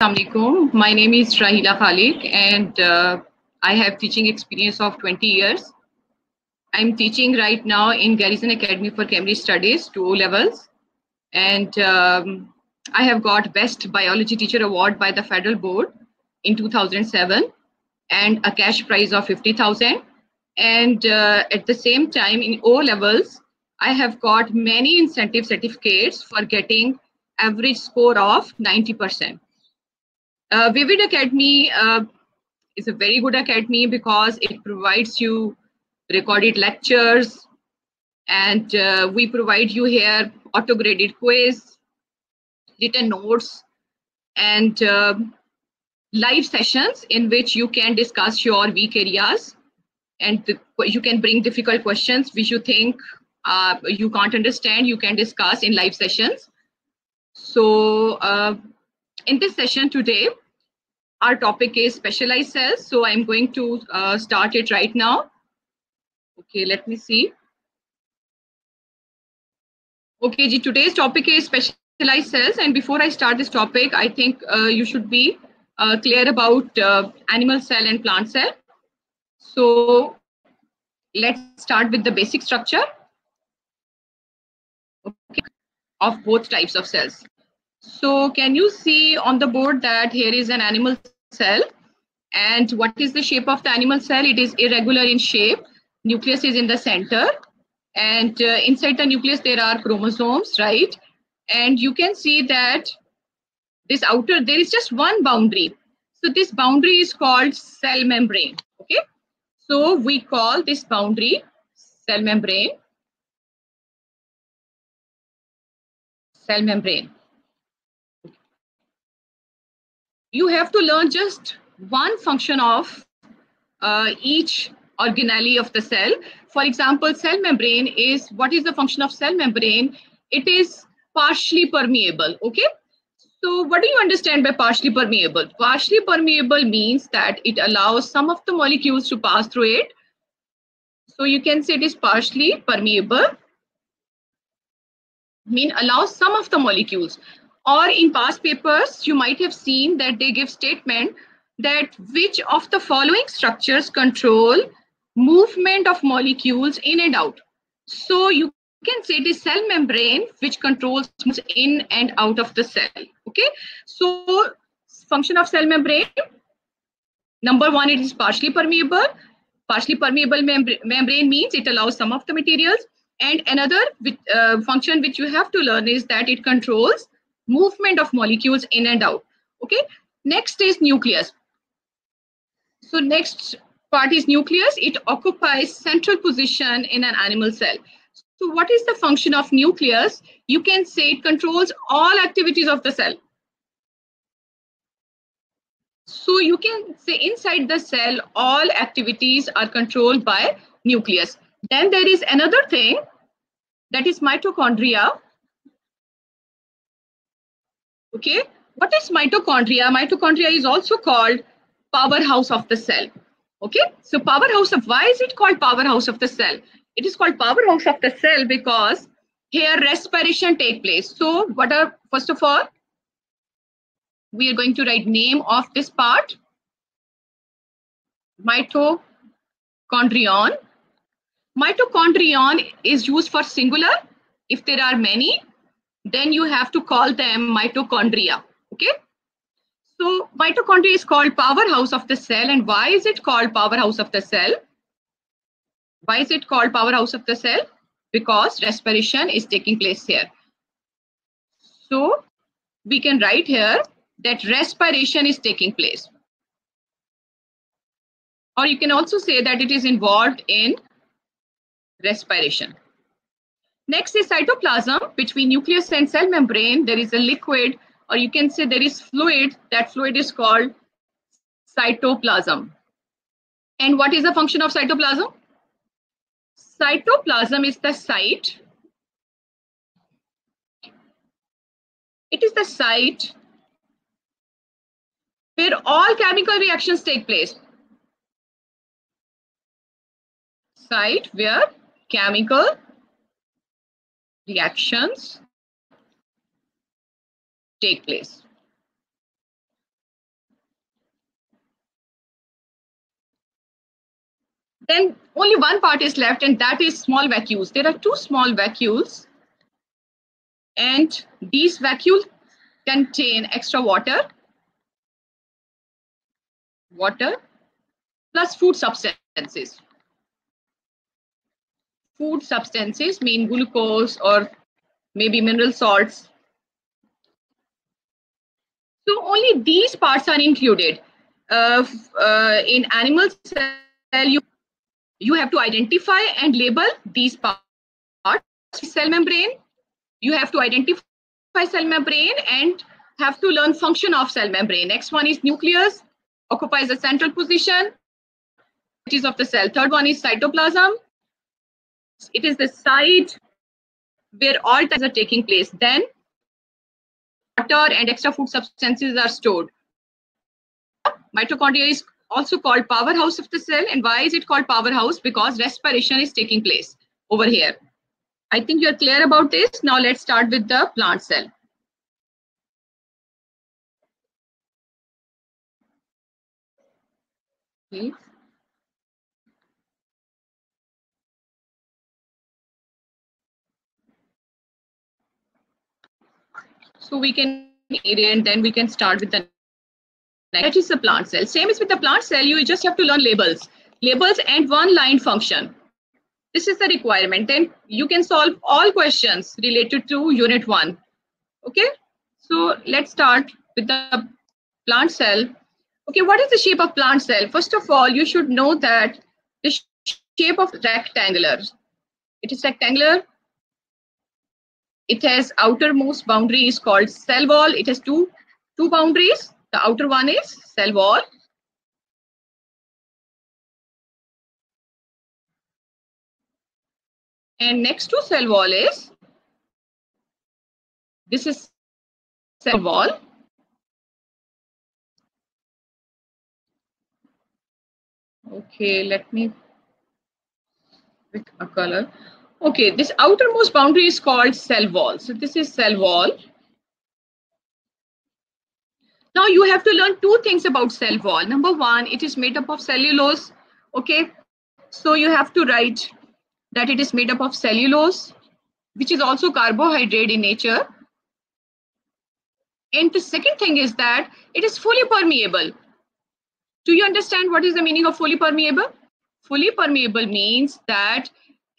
Assalamualaikum. My name is Rahila Khaliq, and I have teaching experience of 20 years. I'm teaching right now in Garrison Academy for Cambridge Studies to O Levels, and I have got Best Biology Teacher Award by the Federal Board in 2007, and a cash prize of 50,000. And at the same time, in O Levels, I have got many incentive certificates for getting average score of 90%. Vivid Academy is a very good academy because it provides you recorded lectures, and we provide you here auto-graded quiz, written notes, and live sessions in which you can discuss your weak areas, and you can bring difficult questions which you think you can't understand. You can discuss in live sessions. So in this session today, our topic is specialized cells. So I'm going to start it right now. Okay, let me see. Okay, ji, today's topic is specialized cells. And before I start this topic, I think you should be clear about animal cell and plant cell. So let's start with the basic structure, okay, of both types of cells. So can you see on the board that here is an animal cell, and what is the shape of the animal cell? It is irregular in shape. Nucleus is in the center, and inside the nucleus there are chromosomes, right? And you can see that this outer, there is just one boundary. So this boundary is called cell membrane, okay? So we call this boundary cell membrane. Cell membrane. You have to learn just one function of each organelle of the cell. For example, cell membrane is, what is the function of cell membrane? It is partially permeable, okay? So what do you understand by partially permeable? Partially permeable means that it allows some of the molecules to pass through it. So you can say it is partially permeable, mean allows some of the molecules. Or in past papers, you might have seen that they give statement that which of the following structures control movement of molecules in and out. So you can say it is cell membrane which controls in and out of the cell, okay? So function of cell membrane, number one, it is partially permeable. Partially permeable membrane means it allows some of the materials. And another function which you have to learn is that it controls movement of molecules in and out, okay? Next is nucleus. So next part is nucleus. It occupies central position in an animal cell. So what is the function of nucleus? You can say it controls all activities of the cell. So you can say inside the cell, all activities are controlled by nucleus. Then there is another thing, that is mitochondria. Okay, what is mitochondria? Mitochondria is also called powerhouse of the cell. Okay, so powerhouse of, why is it called powerhouse of the cell? It is called powerhouse of the cell because here respiration takes place. So what are, first of all, we are going to write name of this part, mitochondrion. Mitochondrion is used for singular. If there are many, then you have to call them mitochondria, okay? So mitochondria is called powerhouse of the cell. And why is it called powerhouse of the cell? Why is it called powerhouse of the cell? Because respiration is taking place here. So we can write here that respiration is taking place. Or you can also say that it is involved in respiration. Next is cytoplasm. Between nucleus and cell membrane, there is a liquid, or you can say there is fluid. That fluid is called cytoplasm. And what is the function of cytoplasm? Cytoplasm is the site. It is the site where all chemical reactions take place. Site where chemical reactions take place. then only one part is left, and that is small vacuoles. There are two small vacuoles, and these vacuoles contain extra water plus food substances mean glucose or maybe mineral salts. So only these parts are included. In animal cell, you have to identify and label these parts. Cell membrane, you have to identify cell membrane and have to learn function of cell membrane. Next one is nucleus, occupies the central position, it is of the cell. Third one is cytoplasm, it is the site where all things are taking place. Then water and extra food substances are stored. Mitochondria is also called powerhouse of the cell. And why is it called powerhouse? Because respiration is taking place over here. I think you are clear about this. Now let's start with the plant cell. Please. So we can area, and then we can start with the next. That is the plant cell. Same is with the plant cell. You just have to learn labels and one line function. This is the requirement. Then you can solve all questions related to unit 1. Okay. So let's start with the plant cell. Okay. What is the shape of plant cell? First of all, you should know that the shape of rectangular. It is rectangular. It has outermost boundary is called cell wall. It has two boundaries. The outer one is cell wall. And next to cell wall is, this is cell wall. Okay, let me pick a color. Okay, this outermost boundary is called cell wall. So this is cell wall. Now you have to learn two things about cell wall. Number one, it is made up of cellulose. Okay, so you have to write that it is made up of cellulose, which is also carbohydrate in nature. And the second thing is that it is fully permeable. Do you understand what is the meaning of fully permeable? Fully permeable means that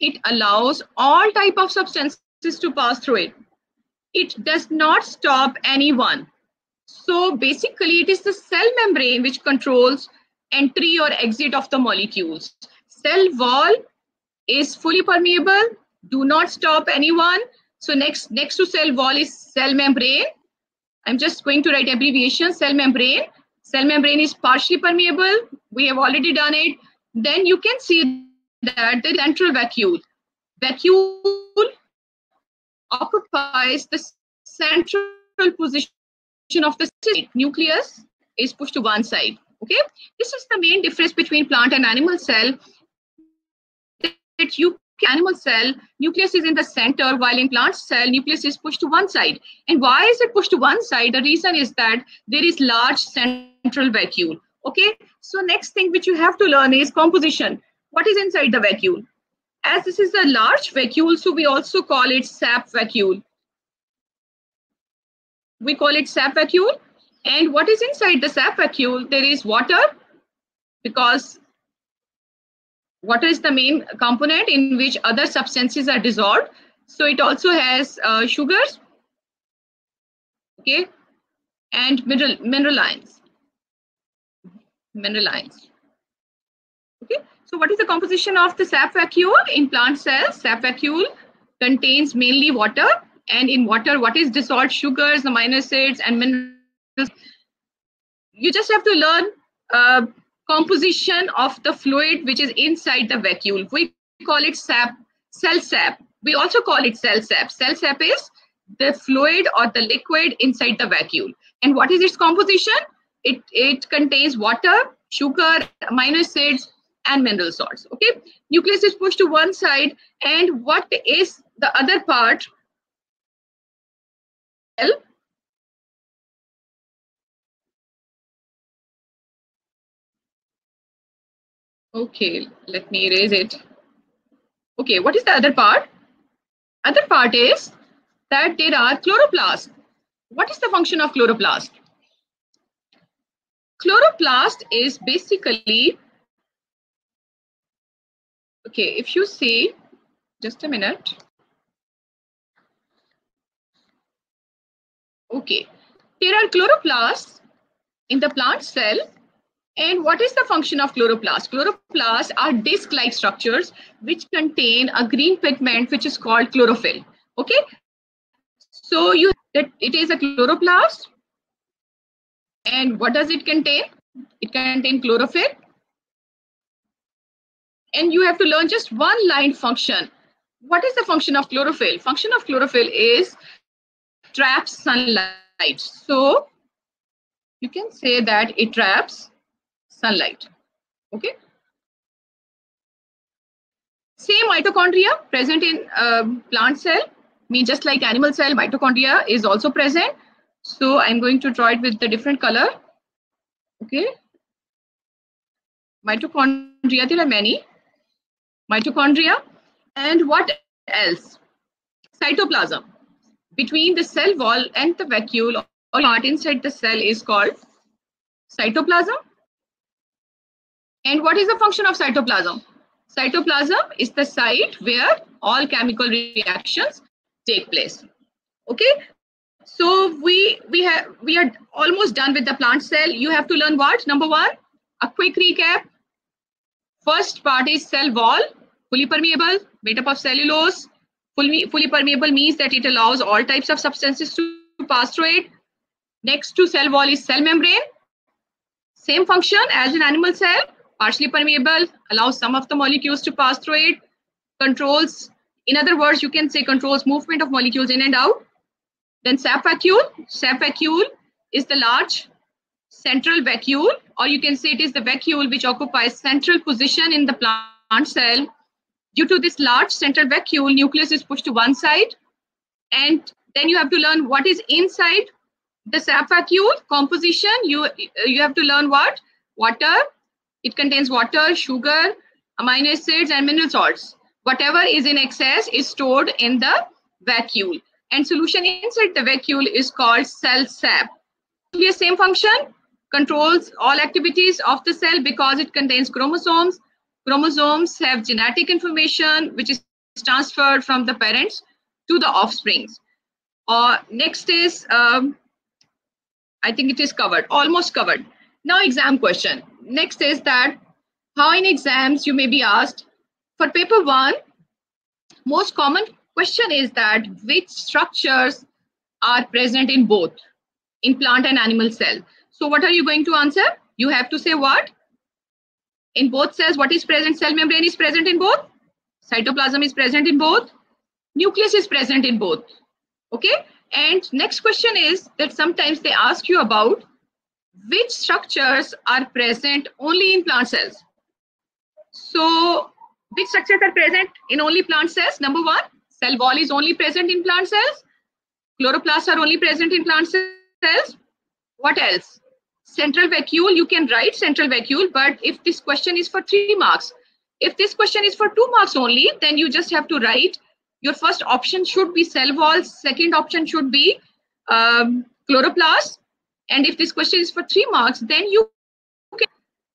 it allows all type of substances to pass through it. It does not stop anyone. So basically it is the cell membrane which controls entry or exit of the molecules. Cell wall is fully permeable, do not stop anyone. So next to cell wall is cell membrane. I'm just going to write abbreviation, cell membrane. Cell membrane is partially permeable. We have already done it. Then you can see that the central vacuole. Vacuole occupies the central position of the cell. Nucleus is pushed to one side. Okay, this is the main difference between plant and animal cell. That you animal cell nucleus is in the center, while in plant cell nucleus is pushed to one side. And why is it pushed to one side? The reason is that there is large central vacuole. Okay, so next thing which you have to learn is composition. What is inside the vacuole? As this is a large vacuole, so we also call it sap vacuole. We call it sap vacuole. And what is inside the sap vacuole? There is water, because water is the main component in which other substances are dissolved. So it also has sugars, okay, and mineral ions. Okay. So what is the composition of the sap vacuole in plant cells? Sap vacuole contains mainly water, and in water what is dissolved? Sugars, amino acids and minerals. You just have to learn composition of the fluid which is inside the vacuole. We call it sap, cell sap. We also call it cell sap. Cell sap is the fluid or the liquid inside the vacuole. And what is its composition? It contains water, sugar, amino acids and mineral salts. Okay, nucleus is pushed to one side, and what is the other part? Cell. Okay, let me erase it. Okay, what is the other part? Other part is that there are chloroplasts. What is the function of chloroplast? Chloroplast is basically, okay, if you see, just a minute. Okay, there are chloroplasts in the plant cell. And what is the function of chloroplasts? Chloroplasts are disc-like structures which contain a green pigment which is called chlorophyll. Okay, so you that it is a chloroplast, and what does it contain? It contains chlorophyll, and you have to learn just one line function. What is the function of chlorophyll? Function of chlorophyll is traps sunlight. So you can say that it traps sunlight. Okay, same mitochondria present in plant cell. Just like animal cell, mitochondria is also present. So I'm going to draw it with the different color. Okay, mitochondria, there are many mitochondria. And what else? Cytoplasm. Between the cell wall and the vacuole or part inside the cell is called cytoplasm. And what is the function of cytoplasm? Cytoplasm is the site where all chemical reactions take place. Okay, so we are almost done with the plant cell. You have to learn what? Number one, a quick recap. First part is cell wall, fully permeable, made up of cellulose. Fully permeable means that it allows all types of substances to pass through it. Next to cell wall is cell membrane. Same function as in animal cell, partially permeable, allows some of the molecules to pass through it, controls, in other words, you can say controls movement of molecules in and out. Then sap vacuole. Sap vacuole is the large central vacuole, or you can say it is the vacuole which occupies central position in the plant cell. Due to this large central vacuole, nucleus is pushed to one side. And then you have to learn what is inside the sap vacuole. Composition, you have to learn what? Water. It contains water, sugar, amino acids, and mineral salts. Whatever is in excess is stored in the vacuole, and solution inside the vacuole is called cell sap. The same function, controls all activities of the cell because it contains chromosomes. Chromosomes have genetic information which is transferred from the parents to the offsprings. Next is, I think it is covered, almost covered. Now exam question. Next is that how in exams you may be asked for paper 1. Most common question is that which structures are present in both, in plant and animal cell. So what are you going to answer? You have to say what? In both cells, what is present? Cell membrane is present in both. Cytoplasm is present in both. Nucleus is present in both. Okay. And next question is that sometimes they ask you about which structures are present only in plant cells. So which structures are present in only plant cells? Number one, cell wall is only present in plant cells. Chloroplasts are only present in plant cells. What else? Central vacuole, you can write central vacuole, but if this question is for 3 marks, if this question is for 2 marks only, then you just have to write. Your first option should be cell wall, second option should be chloroplast. And if this question is for 3 marks, then you can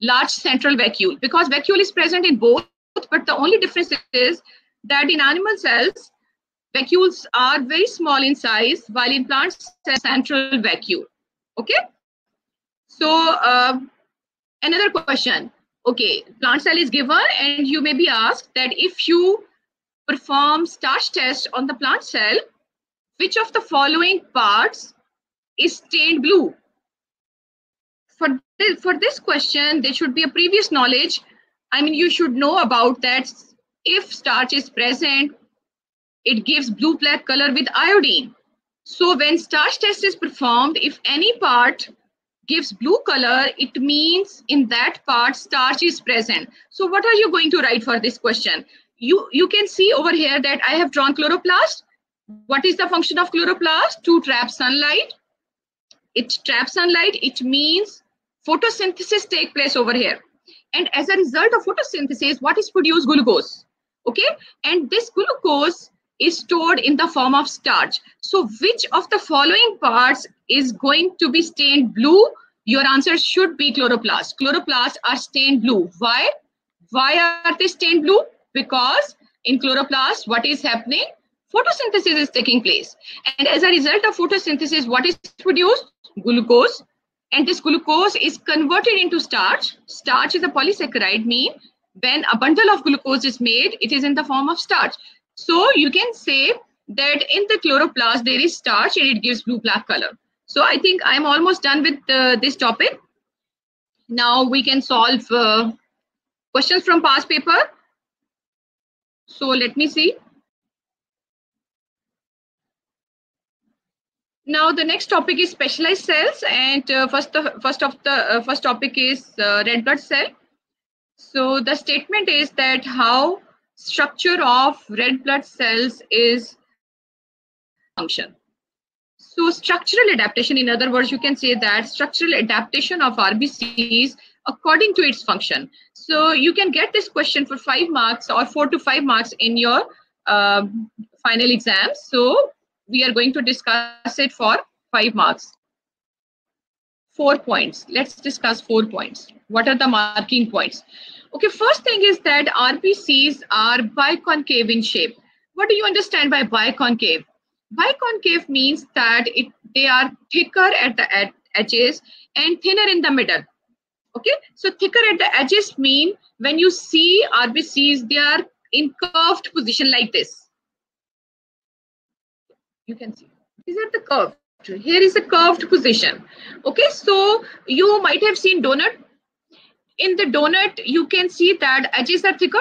large central vacuole, because vacuole is present in both, but the only difference is that in animal cells, vacuoles are very small in size, while in plants, central vacuole. Okay. So another question. Okay, plant cell is given, and you may be asked that if you perform starch test on the plant cell, which of the following parts is stained blue? For this question, there should be a previous knowledge. I mean, you should know about that. If starch is present, it gives blue black color with iodine. So when starch test is performed, if any part gives blue color, it means in that part starch is present. So what are you going to write for this question? You can see over here that I have drawn chloroplast. What is the function of chloroplast? To trap sunlight. It traps sunlight. It means photosynthesis takes place over here. And as a result of photosynthesis, what is produced? Glucose. Okay, and this glucose is stored in the form of starch. So which of the following parts is going to be stained blue? Your answer should be chloroplasts. Chloroplasts are stained blue. Why? Why are they stained blue? Because in chloroplasts, what is happening? Photosynthesis is taking place. And as a result of photosynthesis, what is produced? Glucose. And this glucose is converted into starch. Starch is a polysaccharide, mean when a bundle of glucose is made, it is in the form of starch. So you can say that in the chloroplast, there is starch and it gives blue-black color. So I think I'm almost done with this topic. Now we can solve questions from past paper. So let me see. Now the next topic is specialized cells, and first topic is red blood cell. So the statement is that how structure of red blood cells is function. So structural adaptation, in other words, you can say that structural adaptation of RBCs according to its function. So you can get this question for 5 marks or 4 to 5 marks in your final exam. So we are going to discuss it for 5 marks. 4 points. Let's discuss 4 points. What are the marking points? Okay, first thing is that RBCs are biconcave in shape. What do you understand by biconcave? Biconcave means that they are thicker at the edges and thinner in the middle. Okay, so thicker at the edges mean when you see RBCs, they are in curved position like this. You can see these are the curved. Here is a curved position. Okay, so you might have seen donut. In the donut, you can see that edges are thicker,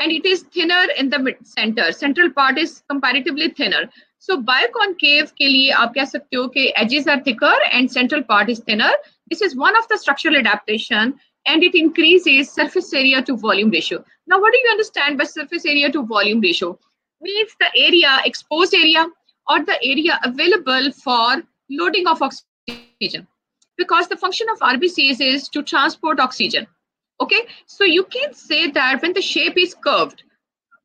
and it is thinner in the mid center. Central part is comparatively thinner. So biconcave के लिए आप कह सकते हो कि edges are thicker and central part is thinner. This is one of the structural adaptation, and it increases surface area to volume ratio. Now, what do you understand by surface area to volume ratio? Means the area, exposed area, or the area available for loading of oxygen, because the function of RBCs is to transport oxygen. Okay, so you can say that when the shape is curved,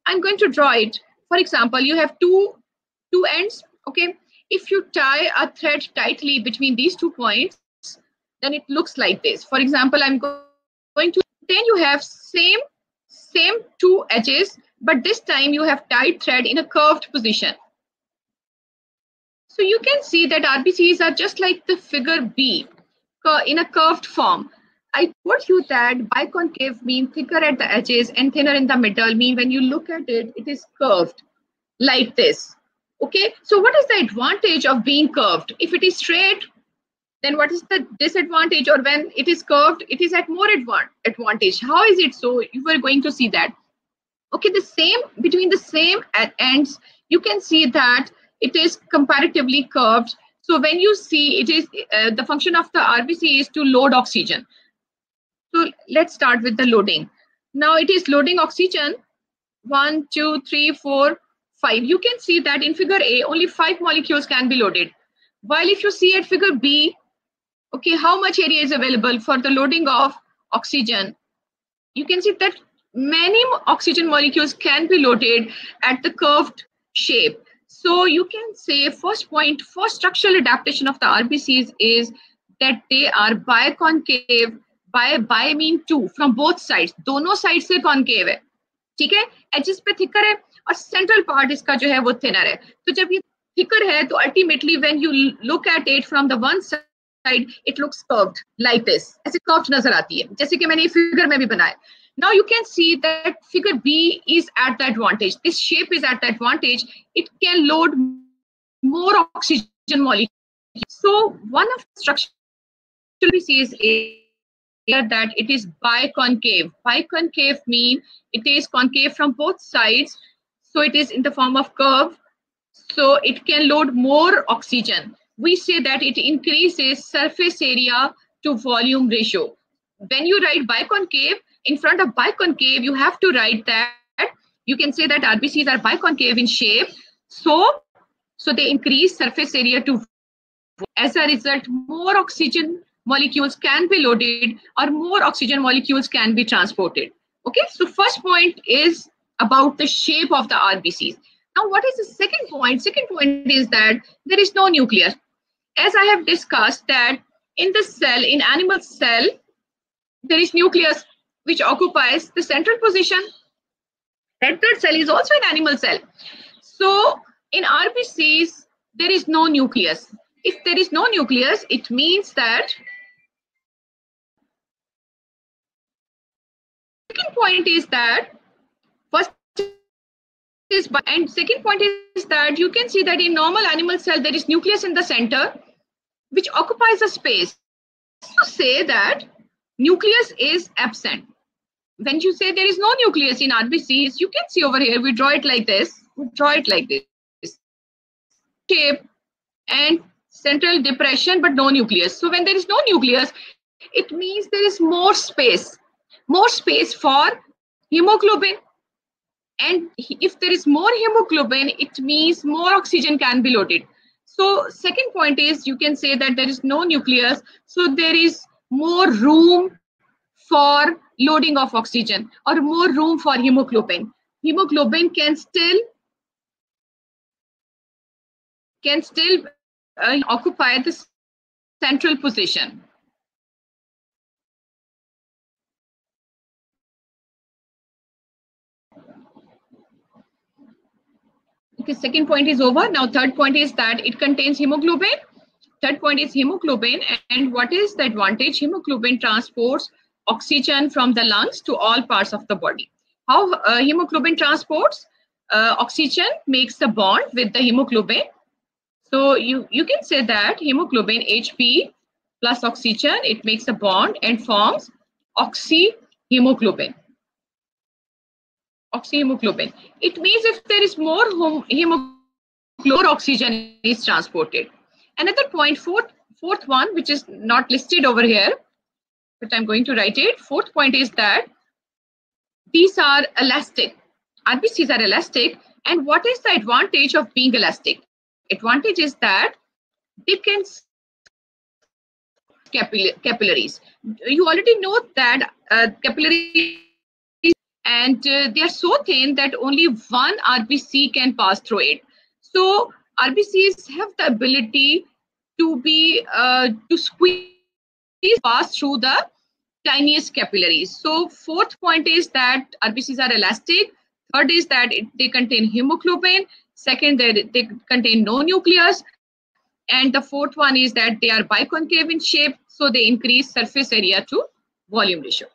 I'm going to draw it. For example, you have two ends. Okay, if you tie a thread tightly between these 2 points, then it looks like this. For example, I'm going to, then you have same two edges, but this time you have tied thread in a curved position. So you can see that RBCs are just like the figure B in a curved form. I told you that biconcave mean thicker at the edges and thinner in the middle, mean when you look at it, it is curved like this. Okay, so what is the advantage of being curved? If it is straight, then what is the disadvantage? Or when it is curved, it is at more advantage. How is it so? You are going to see that. Okay, the same, between the same ends, you can see that it is comparatively curved. So when you see it is, the function of the RBC is to load oxygen. So let's start with the loading. Now it is loading oxygen, 1, 2, 3, 4, 5. You can see that in figure A, only 5 molecules can be loaded. While if you see at figure B, okay, how much area is available for the loading of oxygen? You can see that many oxygen molecules can be loaded at the curved shape. So you can say first point for structural adaptation of the RBCs is that they are biconcave. Bi mean two, from both sides. दोनों side से concave है, ठीक है? Edges पे thicker है और central part इसका जो है वो thinner है. तो जब ये thicker है तो ultimately when you look at it from the one side, it looks curved like this. ऐसे curved नजर आती है, जैसे कि मैंने figure में भी बनाया. Now you can see that figure B is at the advantage. This shape is at the advantage. It can load more oxygen molecules. So one of the structural RBCs is that it is biconcave. Biconcave mean it is concave from both sides. So it is in the form of curve. So it can load more oxygen. We say that it increases surface area to volume ratio. When you write biconcave, in front of biconcave, you have to write that. You can say that RBCs are biconcave in shape. So they increase surface area to, as a result, more oxygen molecules can be loaded or more oxygen molecules can be transported. Okay, so first point is about the shape of the RBCs. Now what is the second point? Second point is that there is no nucleus. As I have discussed that in the cell, in animal cell, there is nucleus which occupies the central position. Red blood cell is also an animal cell. So in RBCs, there is no nucleus. If there is no nucleus, it means that second point is that first is by, and second point is that you can see that in normal animal cell there is nucleus in the center which occupies the space. To say that nucleus is absent. When you say there is no nucleus in RBCs, you can see over here, we draw it like this, we draw it like this shape and central depression, but no nucleus. So when there is no nucleus, it means there is more space for hemoglobin. And if there is more hemoglobin, it means more oxygen can be loaded. So second point is you can say that there is no nucleus. So there is more room for loading of oxygen or more room for hemoglobin. Hemoglobin can still occupy the central position. Okay, second point is over. Now third point is that it contains hemoglobin. Third point is hemoglobin, and what is the advantage? Hemoglobin transports oxygen from the lungs to all parts of the body. How hemoglobin transports oxygen, makes a bond with the hemoglobin. So you can say that hemoglobin Hb plus oxygen, it makes a bond and forms oxyhemoglobin. Oxyhemoglobin. It means if there is more hemoglobin, more oxygen is transported. Another point, fourth one, which is not listed over here, but I'm going to write it. Fourth point is that these are elastic. RBCs are elastic. And what is the advantage of being elastic? Advantage is that they can capillaries. You already know that capillaries, and they are so thin that only one RBC can pass through it. So RBCs have the ability to be to squeeze pass through the tiniest capillaries. So fourth point is that RBCs are elastic. Third is that they contain hemoglobin. Second, they contain no nucleus. And the fourth one is that they are biconcave in shape, so they increase surface area to volume ratio.